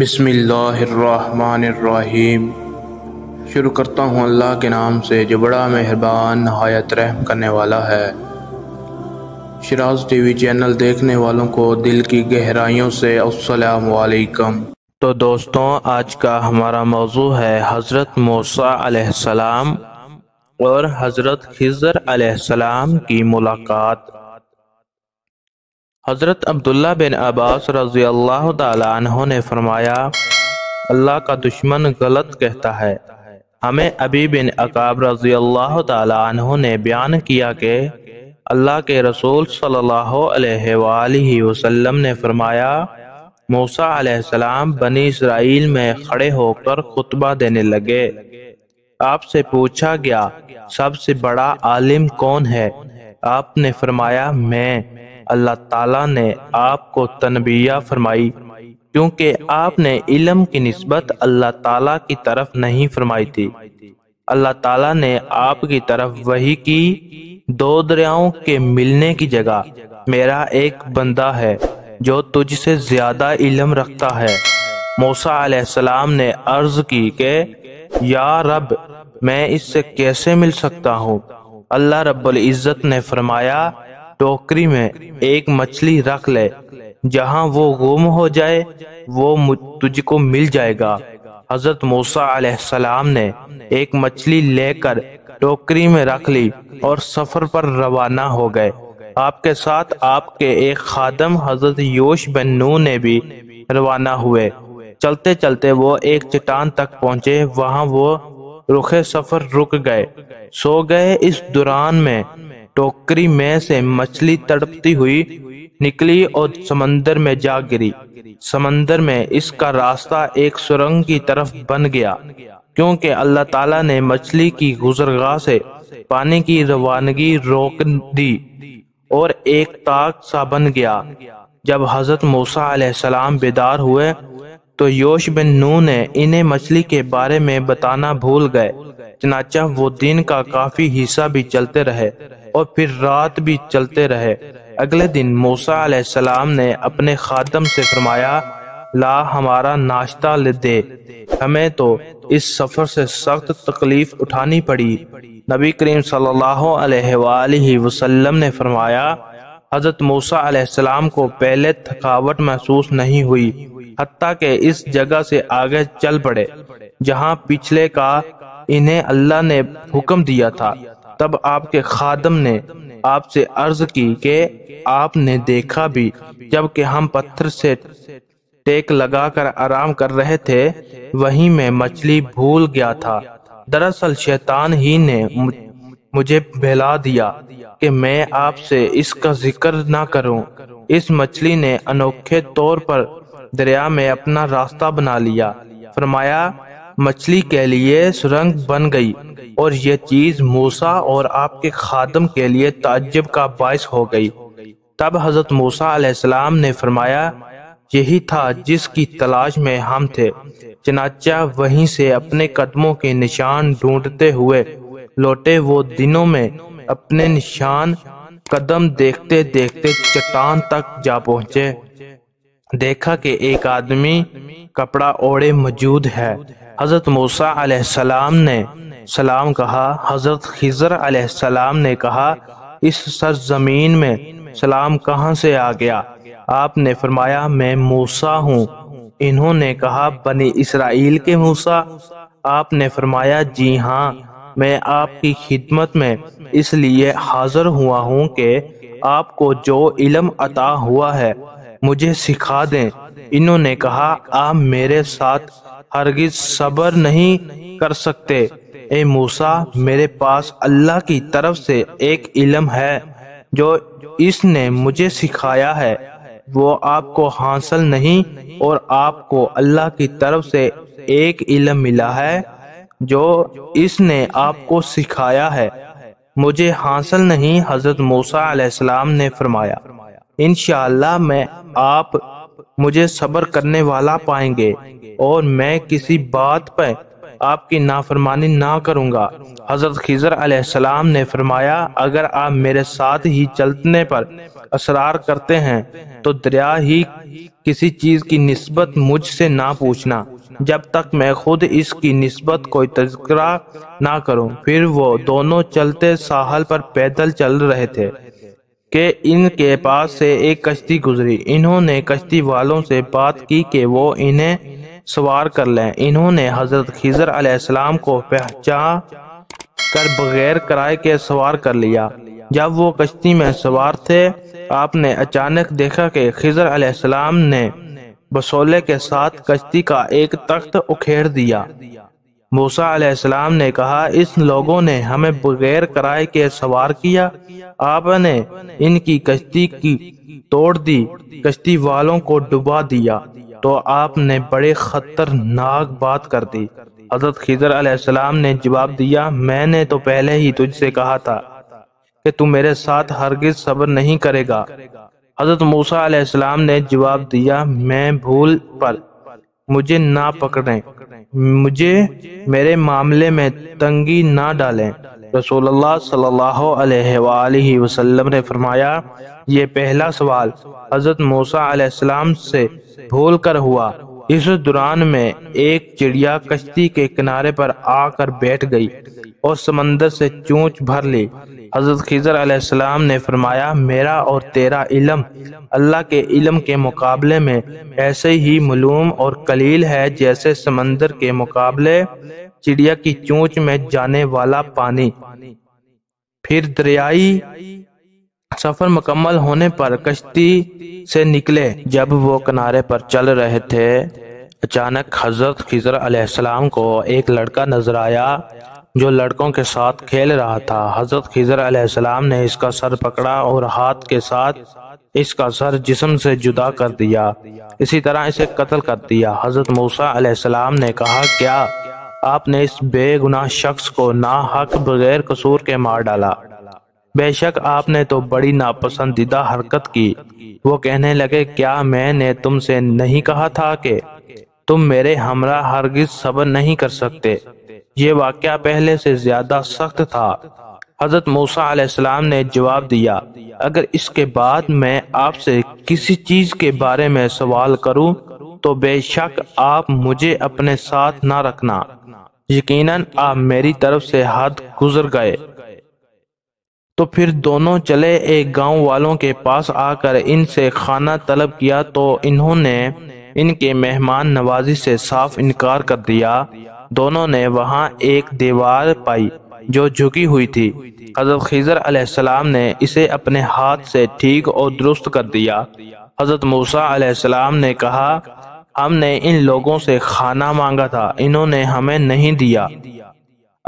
बिस्मिल्लाहिर्रहमानिर्रहीम। शुरू करता हूँ अल्लाह के नाम से जो बड़ा मेहरबान नहायत रहम करने वाला है। शिराज टीवी चैनल देखने वालों को दिल की गहराइयों से अस्सलाम वालेकुम। तो दोस्तों, आज का हमारा मौजू है हज़रत मूसा अलैहिस्सलाम और हज़रत खिज़र अलैहिस्सलाम की मुलाकात। हज़रत अब्दुल्ला बिन अब्बास रज़ी अल्लाह तआला अन्हु ने फरमाया, अल्लाह का दुश्मन गलत कहता है। हमें अबी बिन अकाब रज़ी अल्लाह तआला अन्हु ने बयान किया कि अल्लाह के रसूल सल्लल्लाहु अलैहि वसल्लम ने फरमाया, मूसा अलैहिस्सलाम बनी इसराइल में खड़े होकर खुतबा देने लगे। आपसे पूछा गया, सबसे बड़ा आलिम कौन है? आपने फरमाया, मैं। अल्लाह ताला ने आपको तनबिया फरमाई क्योंकि आपने इल्म की निस्बत अल्लाह ताला की तरफ नहीं फरमाई थी। अल्लाह ताला ने आपकी तरफ वही की, दो दरियाओं के मिलने की जगह मेरा एक बंदा है जो तुझसे ज्यादा इल्म रखता है। मूसा अलैहिस्सलाम ने अर्ज की के या रब, मैं इससे कैसे मिल सकता हूँ? अल्लाह रब्बुल इज्जत ने फरमाया, टोकरी में एक मछली रख ले, जहाँ वो गुम हो जाए वो तुझको मिल जाएगा। हजरत मूसा अलैहिस्सलाम ने एक मछली लेकर टोकरी में रख ली और सफर पर रवाना हो गए। आपके साथ आपके एक खादम हजरत योश बिन नून ने भी रवाना हुए। चलते चलते वो एक चट्टान तक पहुँचे, वहाँ वो रुखे सफर रुक गए, सो गए। इस दौरान में टोकरी में से मछली तड़पती हुई निकली और समंदर में जा गिरी। समंदर में इसका रास्ता एक सुरंग की तरफ बन गया क्योंकि अल्लाह ताला ने मछली की गुजरगाह से पानी की रवानगी रोक दी और एक ताक सा बन गया। जब हजरत मूसा अलैहिस्सलाम बेदार हुए तो योश बिन नून ने इन्हें मछली के बारे में बताना भूल गए। चनाचा वो दिन का काफी हिस्सा भी चलते रहे और फिर रात भी चलते रहे। अगले दिन मूसा अलैहिस्सलाम ने अपने खादम से फरमाया, ला हमारा नाश्ता ले दे, हमें तो इस सफर से सख्त तकलीफ उठानी पड़ी। नबी करीम सल्लल्लाहु अलैहि वसल्लम ने फरमाया, हजरत मूसा अलैहिस्सलाम को पहले थकावट महसूस नहीं हुई, हत्ता के इस जगह से आगे चल पड़े जहाँ पिछले का इन्हें अल्लाह ने हुक्म दिया था। तब आपके खादम ने आपसे अर्ज की कि आपने देखा भी जबकि हम पत्थर से टेक लगाकर आराम कर रहे थे, वहीं में मछली भूल गया था। दरअसल शैतान ही ने मुझे बहला दिया कि मैं आपसे इसका जिक्र ना करूं। इस मछली ने अनोखे तौर पर दरिया में अपना रास्ता बना लिया। फरमाया, मछली के लिए सुरंग बन गई और ये चीज मूसा और आपके खादम के लिए ताज्जुब का बायस हो गई। तब हजरत मूसा अलैहिस्सलाम ने फरमाया, यही था जिसकी तलाश में हम थे। चनाचा वहीं से अपने कदमों के निशान ढूंढते हुए लौटे। वो दिनों में अपने निशान कदम देखते देखते चट्टान तक जा पहुंचे। देखा कि एक आदमी कपड़ा ओढ़े मौजूद है। हजरत मूसा अलैहिस्सलाम ने सलाम कहा। हजरत खिज़र अलैहिस्सलाम ने कहा, इस सरजमीन में सलाम कहाँ से आ गया? आपने फरमाया, मैं मूसा हूँ। इन्होंने कहा, बनी इसराइल के मूसा? आपने फरमाया, जी हाँ, मैं आपकी खिदमत में इसलिए हाजिर हुआ हूँ कि आपको जो इल्म अता हुआ है मुझे सिखा दें। इन्होंने कहा, आप मेरे साथ हरगिज सब्र नहीं कर सकते। ए मूसा, मेरे पास अल्लाह की तरफ से एक इल्म है जो इसने मुझे सिखाया है, वो आपको हासिल नहीं, और आपको अल्लाह की तरफ से एक इल्म मिला है जो इसने आपको सिखाया है, मुझे हासिल नहीं। हजरत मूसा अलैहिस्सलाम ने फरमाया, इंशाअल्लाह मैं आप मुझे सब्र करने वाला पाएंगे और मैं किसी बात पर आपकी नाफरमानी ना करूँगा। हज़रत खिज़र अलैहिस्सलाम ने फरमाया, अगर आप मेरे साथ ही चलने पर असरार करते हैं तो दरिया ही किसी चीज़ की निस्बत मुझसे ना पूछना जब तक मैं खुद इसकी निस्बत कोई तज़किरा ना करूं। फिर वो दोनों चलते साहल पर पैदल चल रहे थे कि इनके पास से एक कश्ती गुजरी। इन्होंने कश्ती वालों से बात की कि वो इन्हें सवार कर लें। इन्होंने हज़रत खिज़र अलैहिस्सलाम को पहचान कर बगैर किराए के सवार कर लिया। जब वो कश्ती में सवार थे, आपने अचानक देखा कि खिज़र अलैहिस्सलाम ने बसोले के साथ कश्ती का एक तख्त उखेड़ दिया। मूसा अलैहिस्सलाम ने कहा, इस लोगों ने हमें बगैर किराए के सवार किया, आपने इनकी कश्ती की तोड़ दी, कश्ती वालों को डुबा दिया, तो आपने बड़े खतरनाक बात कर दी। हज़रत खिज़र अलैहिस्सलाम ने जवाब दिया, मैंने तो पहले ही तुझसे कहा था कि तू मेरे साथ हरगिज सब्र नहीं करेगा। हज़रत मूसा अलैहिस्सलाम ने जवाब दिया, मैं भूल पर, मुझे ना पकड़ें, मुझे मेरे मामले में तंगी ना डालें। रसूलुल्लाह सल्लल्लाहु अलैहि वसल्लम ने फरमाया, ये पहला सवाल हज़रत मूसा अलैहिस्सलाम से भूल कर हुआ। इस दौरान में एक चिड़िया कश्ती के किनारे पर आकर बैठ गई और समंदर से चोंच भर ली। हज़रत खिज़र अलैहिस्सलाम ने फरमाया, मेरा और तेरा इलम अल्लाह के इलम के मुकाबले में ऐसे ही मलूम और कलील है जैसे समंदर के मुकाबले चिड़िया की चोंच में जाने वाला पानी। फिर दरियाई सफर मुकम्मल होने पर कश्ती से निकले। जब वो किनारे पर चल रहे थे, अचानक हज़रत खिज़र अलैहिस्सलाम को एक लड़का नजर आया जो लड़कों के साथ खेल रहा था। हज़रत खिज़र अलैहिस्सलाम ने इसका सर पकड़ा और हाथ के साथ इसका सर जिस्म से जुदा कर दिया, इसी तरह इसे कत्ल कर दिया। हज़रत मूसा अलैहिस्सलाम ने कहा, क्या आपने इस बेगुनाह शख्स को ना हक बगैर कसूर के मार डाला? बेशक आपने तो बड़ी नापसंदीदा हरकत की। वो कहने लगे, क्या मैंने तुमसे नहीं कहा था कि तुम मेरे हमरा हरगिज सब्र नहीं कर सकते? ये वाकया पहले से ज्यादा सख्त था। हज़रत मूसा अलैहिस्सलाम ने जवाब दिया, अगर इसके बाद मैं आपसे किसी चीज के बारे में सवाल करूं तो बेशक आप मुझे अपने साथ ना रखना, यकीनन आप मेरी तरफ से हद गुजर गए। तो फिर दोनों चले एक गांव वालों के पास आकर इनसे खाना तलब किया तो इन्होंने इनके मेहमान नवाजी से साफ इनकार कर दिया। दोनों ने वहां एक दीवार पाई जो झुकी हुई थी। हज़रत खिज़र अलैहिस्सलाम ने इसे अपने हाथ से ठीक और दुरुस्त कर दिया। हज़रत मूसा अलैहिस्सलाम ने कहा, हमने इन लोगों से खाना मांगा था, इन्होंने हमें नहीं दिया,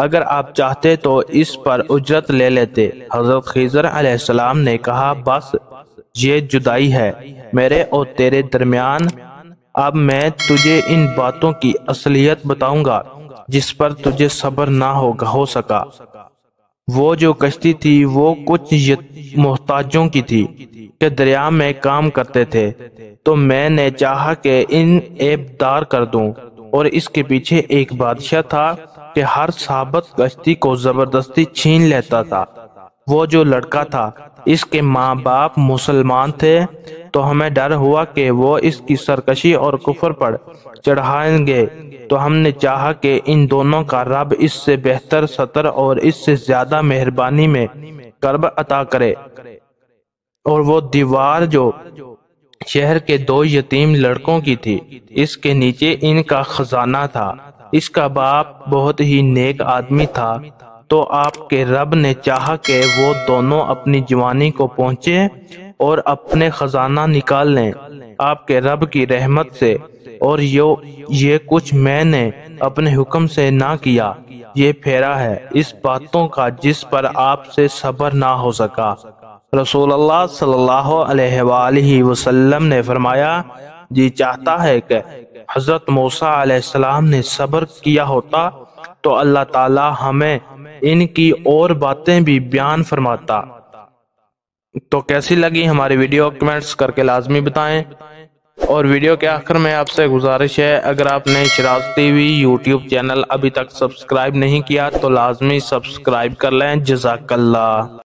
अगर आप चाहते तो इस पर उजरत ले लेते। हज़रत खिज़र अलैहिस्सलाम ने कहा, बस ये जुदाई है मेरे और तेरे दरमियान। अब मैं तुझे इन बातों की असलियत बताऊंगा जिस पर तुझे सब्र ना होगा हो सका। वो जो कश्ती थी वो कुछ मोहताजों की थी के दरिया में काम करते थे, तो मैंने चाहा कि इन एबदार कर दूं, और इसके पीछे एक बादशाह था कि हर साबत कश्ती को जबरदस्ती छीन लेता था। वो जो लड़का था इसके माँ बाप मुसलमान थे, तो हमें डर हुआ कि वो इसकी सरकशी और कुफर पर चढ़ाएंगे, तो हमने चाहा कि इन दोनों का रब इससे बेहतर सतर और इससे ज्यादा मेहरबानी में कर्ब अता करे। और वो दीवार जो शहर के दो यतीम लड़कों की थी, इसके नीचे इनका खजाना था। इसका बाप बहुत ही नेक आदमी था, तो आपके रब ने चाहा कि वो दोनों अपनी जवानी को पहुंचे और अपने खजाना निकाल लें आपके रब की रहमत से, और ये कुछ मैंने अपने हुक्म से ना किया, ये फेरा है इस बातों का जिस पर आपसे सब्र ना हो सका। रसूलुल्लाह सल्लल्लाहु अलैहि वसल्लम ने फरमाया, जी चाहता है कि हज़रत मूसा अलैहिस्सलाम ने सब्र किया होता तो अल्लाह ताला हमें इनकी और बातें भी बयान फरमाता। तो कैसी लगी हमारी वीडियो, कमेंट्स करके लाजमी बताएं। और वीडियो के आखिर में आपसे गुजारिश है, अगर आपने शिराज टीवी यूट्यूब चैनल अभी तक सब्सक्राइब नहीं किया तो लाजमी सब्सक्राइब कर लें। जज़ाकल्लाह।